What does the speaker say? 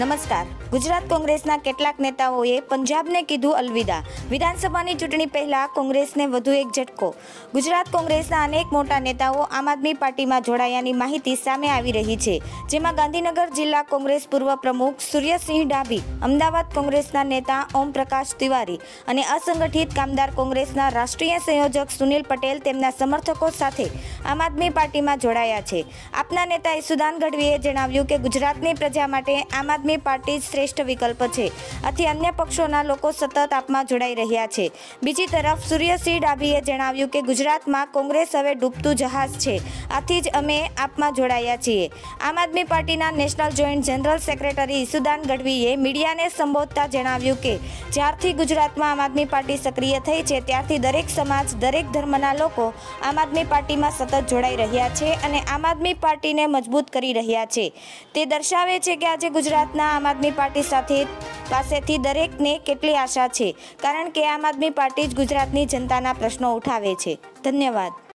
नमस्कार। गुजरात कांग्रेसना केटलाक नेताओए पंजाबने कीधुं अलविदा। विधानसभानी चूंटणी पहेला कांग्रेसने वधु एक झटको। गुजरात कांग्रेसना अनेक मोटा नेताओ आम आदमी पार्टीमां जोड़ायानी माहिती सामे आवी रही छे, जेमां गांधीनगर जिला कांग्रेस पूर्व प्रमुख सूर्यसिंह ડાભી, अमदावाद कांग्रेसना नेता ओम प्रकाश तिवारी अने असंगठित कामदार कांग्रेसना राष्ट्रीय संयोजक सुनिल पटेल तेमना समर्थकों साथे आम आदमी पार्टीमां जोड़ाया छे। आपना नेता इसुदान गढ़वीए जणाव्युं के गुजरातनी प्रजा माटे आम आदमी पार्टी श्रेष्ठ विकल्प छे, आथी अन्य पक्षोना लोको सतत आपमां जोड़ाई रह्या छे। बीजी तरफ सूर्यसिंह ડાભીએ जणाव्युं के गुजरातमां कांग्रेस हवे डूबतुं जहाज छे, आथी ज अमे आपमां जोड़ाया छीए। आम आदमी पार्टीना national joint general secretary Isudan गढ़वीए मीडियाने संबोधता जणाव्युं के ज्यारथी गुजरातमां आम आदमी पार्टी सक्रिय थई छे, त्यारथी दरेक समाज, दरेक धर्मना लोको आम आदमी पार्टीमां सतत जोड़ाई रह्या छे अने आम आदमी पार्टीने मजबूत करी रह्या छे। ते दर्शावे छे के आज गुजरातना आम आदमी पार्टी साथे पासेथी दरेकने केटली आशा छे, कारण के आम आदमी पार्टी ज गुजरातनी जनताना प्रश्नो उठावे छे। धन्यवाद।